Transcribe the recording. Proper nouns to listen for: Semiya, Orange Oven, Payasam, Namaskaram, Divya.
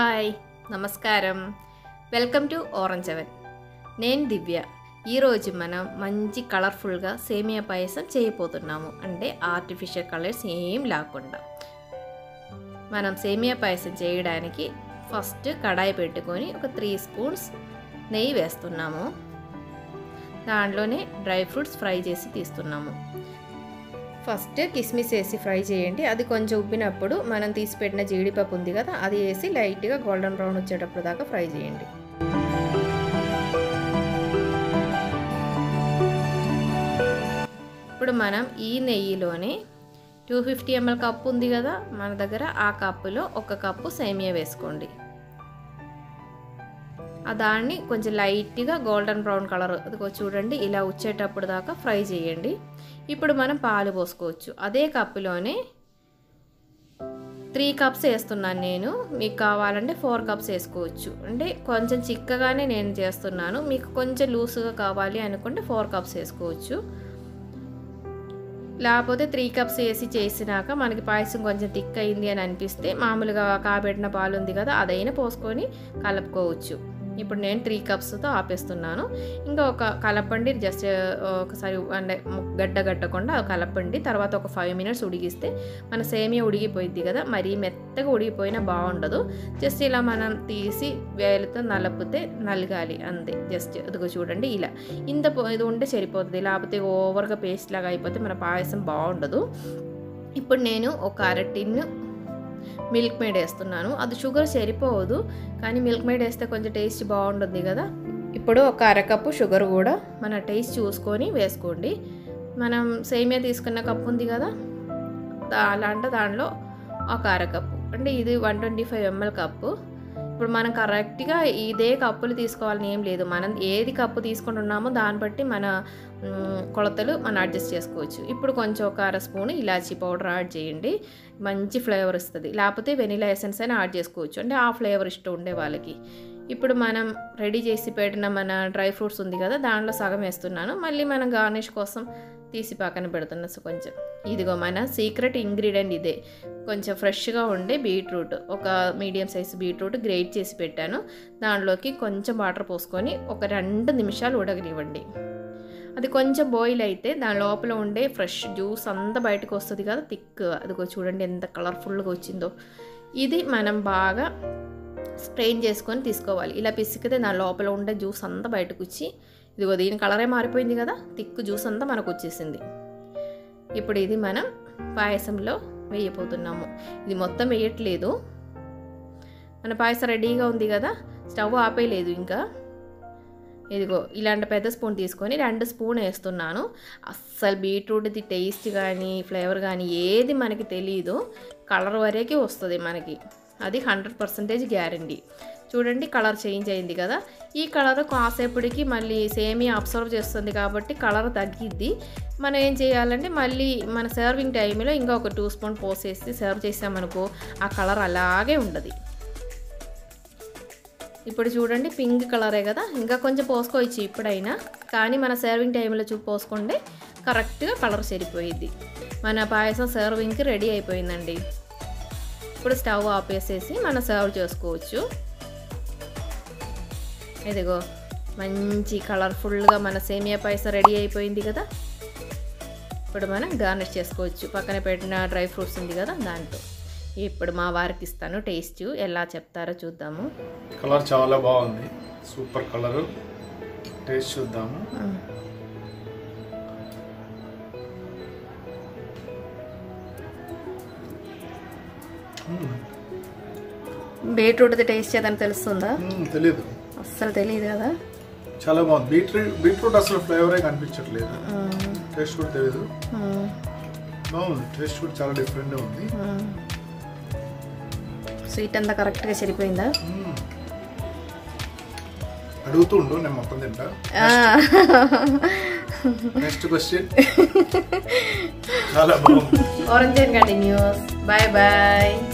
Hi, Namaskaram. Welcome to Orange Oven. Nenu Divya. Ee roju manam manchi colorful ga semiya payasam cheyapothunnamu. Ante artificial colors em lakunda. Manam semiya payasam cheyadaniki first kadai pettukoni oka 3 spoons neyi vestunnamu. Dantlone dry fruits fry chesi teestunnamu. First kismis esi fry cheyandi adi koncha uppinappudu manam teesi pettina jeedi pappu undi kada adi esi light ga golden brown vachetapudu daaka fry cheyandi. Ippudu manam ee neyi lone 250 ml cup undi kada mana daggara aa cup lo 1 cup semiya vesukondi. అదాన్ని కొంచెం light గా golden brown colour అదిగో చూడండి ఇలా వచ్చేటప్పుడు దాకా fry చేయండి. ఇప్పుడు మనం పాలు పోసుకోవచ్చు. అదే కప్ లోనే 3 కప్స్ వేస్తున్నాను నేను. మీకు కావాలంటే 4 కప్స్ వేసుకోవచ్చు. అంటే కొంచెం చిక్కగానే నేను చేస్తున్నాను. మీకు కొంచెం లూస్ గా కావాలి అనుకుంటే 4 కప్స్ వేసుకోవచ్చు. లేకపోతే 3 కప్స్ వేసి చేసినాక మనకి పాయసం కొంచెం థిక్ అయ్యింది అని అనిపిస్తే మామూలుగా కాబెట్టిన పాలు ఉంది కదా అదైనా పోసుకొని కలుపుకోవచ్చు. ఇప్పుడు నేను 3 కప్స్ తో ఆపేస్తున్నాను. ఇంకా ఒక కలపండి జస్ట్ ఒకసారి అంటే గడ్డ గట్టకుండా కలపండి. తర్వాత ఒక 5 నిమిషాలు ఉడికిస్తే మన సేమియా ఉడికిపోయింది కదా. మరీ మెత్తగా ఉడికిపోయినా బాగుండదు. జస్ట్ ఇలా మనం తీసి వేలతో నలిపితే నలగాలి అంతే. జస్ట్ ఇదిగో చూడండి ఇలా ఇంత ఇది ఉంటే సరిపోతుంది. లేకపోతే ఓవర్గా పేస్ట్ లాగా అయిపోతే మన పాయసం బాగుండదు. ఇప్పుడు నేను ఒక 1/2 టిన్ను మిల్క్ మేడ్ వేస్తున్నాను. అది షుగర్ సరిపోదు కానీ మిల్క్ మేడ్ వేస్తే కొంచెం టేస్ట్ బాగుంటుంది కదా. ఇప్పుడు ఒక 1/2 కప్పు షుగర్ కూడా మన టేస్ట్ చూసుకొని వేసుకోండి. మనం సేమియా తీసుకున్న కప్పు ఉంది కదా అలాంటి దానిలో ఒక 1/2 కప్పు అంటే ఇది 125 ml కప్పు. ఇప్పుడు మనం కరెక్ట్గా ఇదే కప్పులు తీసుకోవాలని ఏం లేదు. మనం ఏది కప్పు తీసుకుంటున్నామో దాన్ని బట్టి మన కొలతలు మనం అడ్జస్ట్ చేసుకోవచ్చు. ఇప్పుడు కొంచెం ఒక 1/2 స్పూన్ ఇలాచీ పౌడర్ యాడ్ చేయండి. మంచి ఫ్లేవర్ ఇస్తుంది. లేకపోతే వెనిలా ఎసెన్స్ అయినా యాడ్ చేసుకోవచ్చు. అంటే ఆ ఫ్లేవర్ ఇష్టం ఉండే వాళ్ళకి. ఇప్పుడు మనం రెడీ చేసి పెట్టిన మన డ్రై ఫ్రూట్స్ ఉంది కదా దాంట్లో సగం వేస్తున్నాను. మళ్ళీ మనం గార్నిష్ కోసం తీసి పక్కన పెడుతున్నా. కొంచెం ఇదిగో మన సీక్రెట్ ఇంగ్రీడియంట్ ఇదే. కొంచెం ఫ్రెష్గా ఉండే బీట్రూట్ ఒక మీడియం సైజు బీట్రూట్ గ్రేట్ చేసి పెట్టాను. దాంట్లోకి కొంచెం వాటర్ పోసుకొని ఒక 2 నిమిషాలు ఉడకనివ్వండి. అది కొంచెం బాయిల్ అయితే దాని లోపల ఉండే ఫ్రెష్ జ్యూస్ అంతా బయటకు వస్తుంది కదా థిక్. అదిగో చూడండి ఎంత కలర్ఫుల్గా వచ్చిందో. ఇది మనం బాగా స్ట్రెయిన్ చేసుకొని తీసుకోవాలి. ఇలా పిసికితే దాని లోపల ఉండే జ్యూస్ అంతా బయటకు వచ్చి ఇదిగో దీని కలరే మారిపోయింది కదా థిక్ జ్యూస్ అంతా మనకు వచ్చేసింది. ఇప్పుడు ఇది మనం పాయసంలో వేయబోతున్నాము. ఇది మొత్తం వేయట్లేదు. మన పాయసం రెడీగా ఉంది కదా. స్టవ్ ఆపేయలేదు. ఇంకా ఇదిగో ఇలాంటి పెద్ద స్పూన్ తీసుకొని 2 స్పూన్ వేస్తున్నాను. అస్సలు బీట్రూట్ది టేస్ట్ కానీ ఫ్లేవర్ కానీ ఏది మనకి తెలియదు. కలర్ వరకే వస్తుంది మనకి. అది 100% గ్యారంటీ. చూడండి కలర్ చేంజ్ అయింది కదా. ఈ కలర్ కాసేపటికి మళ్ళీ సేమియా అబ్సర్వ్ చేస్తుంది కాబట్టి కలర్ తగ్గిద్ది. మనం ఏం చేయాలంటే మళ్ళీ మన సర్వింగ్ టైంలో ఇంకా ఒక 2 స్పూన్ పోసేసి సర్వ్ చేసామనుకో ఆ కలర్ అలాగే ఉండదు. ఇప్పుడు చూడండి పింక్ కలరే కదా. ఇంకా కొంచెం పోసుకోవచ్చు ఇప్పుడైనా కానీ మన సర్వింగ్ టైంలో పోసుకుంటే కరెక్ట్గా కలర్ సరిపోయిద్ది. మన పాయసం సర్వింగ్కి రెడీ అయిపోయిందండి. ఇప్పుడు స్టవ్ ఆపేసేసి మనం సర్వ్ చేసుకోవచ్చు. ఇదిగో మంచి కలర్ఫుల్గా మన సేమియా పాయసం రెడీ అయిపోయింది కదా. ఇప్పుడు మనం గార్నిష్ చేసుకోవచ్చు. పక్కన పెట్టిన డ్రై ఫ్రూట్స్ ఉంది కదా దాంతో. ఇప్పుడు మా వారికి ఇస్తాను. టేస్ట్ ఎలా చెప్తారో చూద్దాము. కలర్ చాలా బాగుంది. Super colour. టేస్ట్ చూద్దాము. బీట్రూట్ టేస్ట్ ఏదని తెలుస్తుందా? తెలీదు అసలు తెలియదు కదా. చాలా బాగుంది. బీట్రూట్ అసలు ఫ్లేవరే కనిపించట్లేదు. టేస్ట్ కూడా తెలీదు. బాగుంది. టేస్ట్ కూడా చాలా డిఫరెంట్ ఉంది. స్వీట్ అంతా కరెక్ట్గా సరిపోయిందా? అడుగుతుండు నేను మొత్తం తింటా. Next question. చాలా బాగుంది. Orange continues. Bye bye.